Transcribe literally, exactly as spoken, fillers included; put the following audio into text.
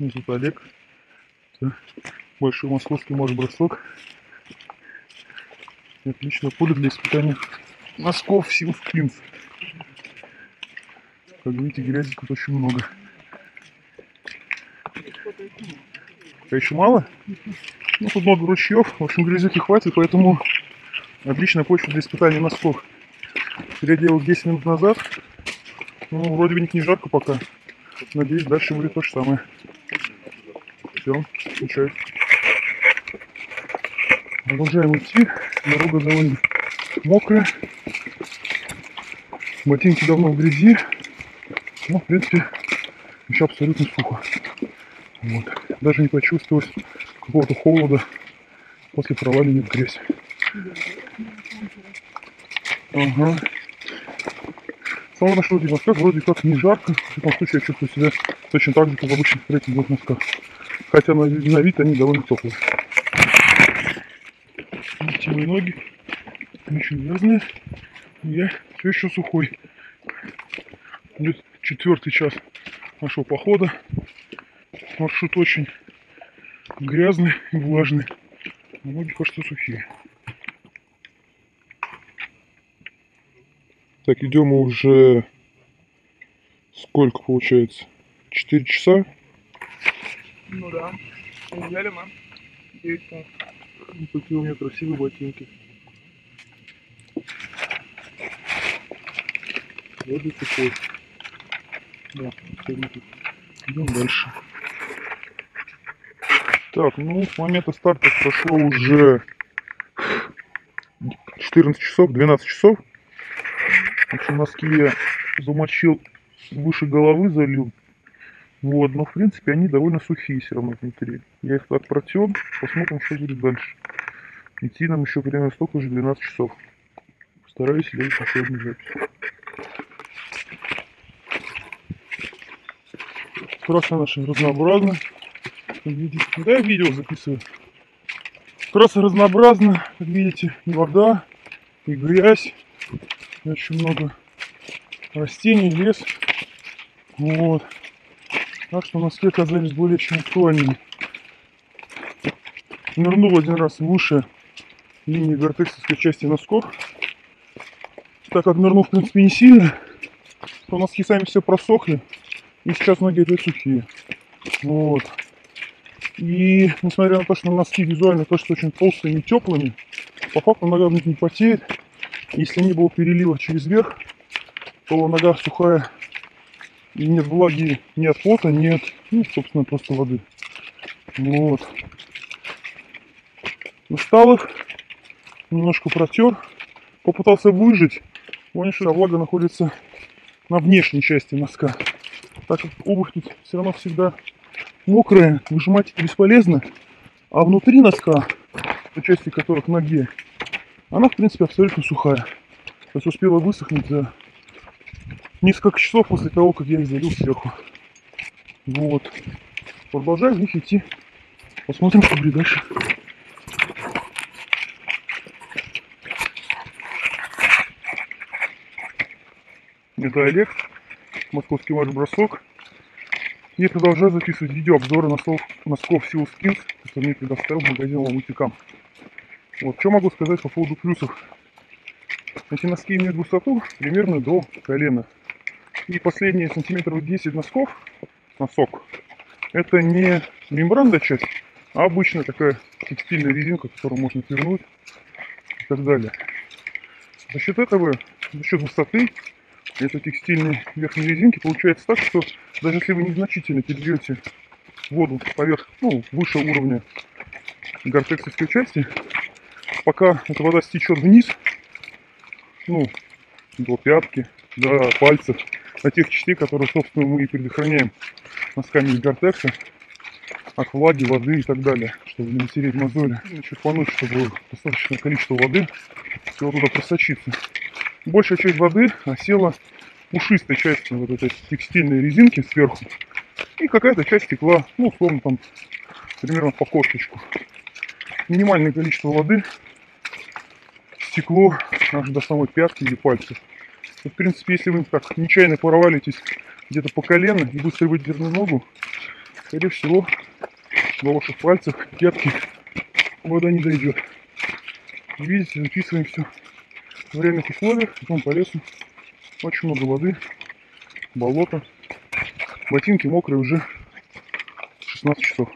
Ну, тут Олег. Больше московский, может, бросок. Отлично, поле для испытания носков SEALSKINZ. Как видите, грязи тут очень много. А еще мало? Ну, тут много ручьев, в общем, грязюки хватит, поэтому отличная почва для испытания носков. Переделал десять минут назад. Ну, вроде бы не жарко пока. Надеюсь, дальше будет то же самое. Все, включаю. Продолжаем идти. Дорога довольно мокрая. Ботинки давно в грязи. Но, в принципе, еще абсолютно сухо. Вот. Даже не почувствовалось какого-то холода после проваливания в грязь. Ага. Самое нашел в носках, вроде как не жарко. В любом случае я чувствую себя точно так же, как в обычных трекинговых носках. Хотя на вид они довольно теплые. Видите, мои ноги очень грязные. Я все еще сухой. Идет четвертый час нашего похода. Маршрут очень грязный и влажный. А ноги, кажется, сухие. Так, идем мы уже сколько получается? четыре часа? Ну да. Взяли мы девять пунктов. Вот такие у меня красивые ботинки. Вот и такой. Да, идем дальше. Так, ну с момента старта прошло уже четырнадцать часов, двенадцать часов. В общем, носки я замочил выше головы, залил. Вот, но в принципе они довольно сухие все равно внутри. Я их так протер, посмотрим, что будет дальше. Идти нам еще примерно столько же, двенадцать часов. Постараюсь сделать последнюю запись. Трасса наша разнообразна. Как видите, да, я видео записываю. Трасса разнообразна, как видите, и вода, и грязь. Очень много растений, лес. Вот. Так что носки оказались более чем актуальными. Нырнул один раз выше линии гортексовской части носков. Так как нырнул, в принципе, не сильно, то носки сами все просохли. И сейчас ноги опять сухие. Вот. И несмотря на то, что носки визуально кажутся очень толстыми и теплыми, по факту нога не потеет. Если не было переливов через верх, то нога сухая, и нет влаги, нет пота, нет, ну, собственно, просто воды. Вот. Устал их, немножко протер, попытался выжать, понял, что влага находится на внешней части носка. Так как обувь тут все равно всегда мокрая, выжимать это бесполезно, а внутри носка, по части которых ноги, она, в принципе, абсолютно сухая. То есть успела высохнуть за несколько часов после того, как я их залил сверху. Вот. Продолжаю в них идти. Посмотрим, что будет дальше. Это Олег. Московский ваш бросок. И продолжаю записывать видеообзоры носков, носков SEALSKINZ, которые мне предоставил магазин Allmulticam. Вот, что могу сказать по поводу плюсов. Эти носки имеют высоту примерно до колена. И последние сантиметров десять носков, носок, это не мембранная часть, а обычная такая текстильная резинка, которую можно повернуть и так далее. За счет этого, за счет высоты этой текстильной верхней резинки получается так, что даже если вы незначительно перейдете воду поверх, ну, выше уровня гортексовской части, пока эта вода стечет вниз, ну, до пятки, до пальцев, до тех частей, которые, собственно, мы и предохраняем носками из гортекса от влаги, воды и так далее, чтобы не натереть мозоли. Чуть понуть, чтобы достаточное количество воды всего туда просочиться. Большая часть воды осела пушистой части вот этой текстильной резинки сверху, и какая-то часть текла, ну, условно, там, примерно по косточку. Минимальное количество воды стекло аж до самой пятки или пальцев. И, в принципе, если вы так нечаянно провалитесь где-то по колено и быстро выдернете ногу, скорее всего, до ваших пальцев пятки вода не дойдет. Видите, записываем все в реальных условиях, потом по лесу. Очень много воды, болото. Ботинки мокрые уже шестнадцать часов.